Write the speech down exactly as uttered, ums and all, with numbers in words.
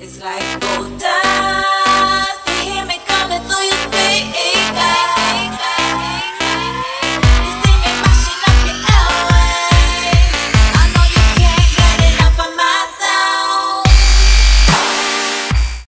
It's like gold time.